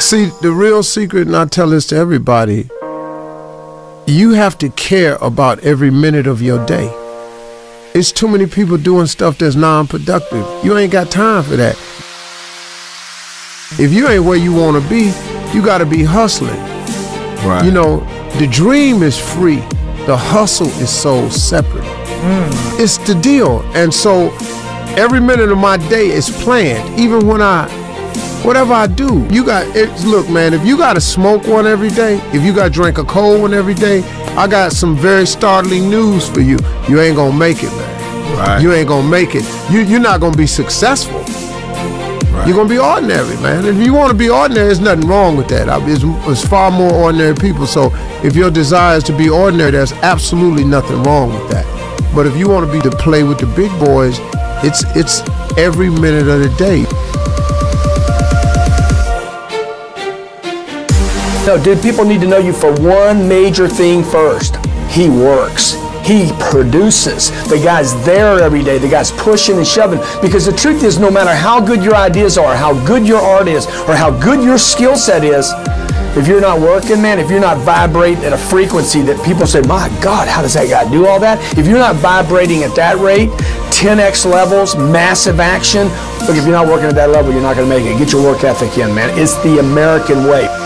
See, the real secret, and I tell this to everybody, you have to care about every minute of your day. It's too many people doing stuff that's non-productive. You ain't got time for that. If you ain't where you want to be, you got to be hustling. Right. You know, the dream is free. The hustle is so separate. Mm. It's the deal. And so every minute of my day is planned, even when whatever I do. You got, look, man, if you got to smoke one every day, if you got to drink a cold one every day, I got some very startling news for you. You ain't going to make it, man. Right. You ain't going to make it. You're not going to be successful. Right. You're going to be ordinary, man. If you want to be ordinary, there's nothing wrong with that. There's far more ordinary people. So if your desire is to be ordinary, there's absolutely nothing wrong with that. But if you want to be to play with the big boys, it's every minute of the day. No, dude, people need to know you for one major thing first. He works. He produces. The guy's there every day. The guy's pushing and shoving. Because the truth is, no matter how good your ideas are, how good your art is, or how good your skill set is, if you're not working, man, if you're not vibrating at a frequency that people say, my God, how does that guy do all that? If you're not vibrating at that rate, 10x levels, massive action, look, if you're not working at that level, you're not going to make it. Get your work ethic in, man. It's the American way.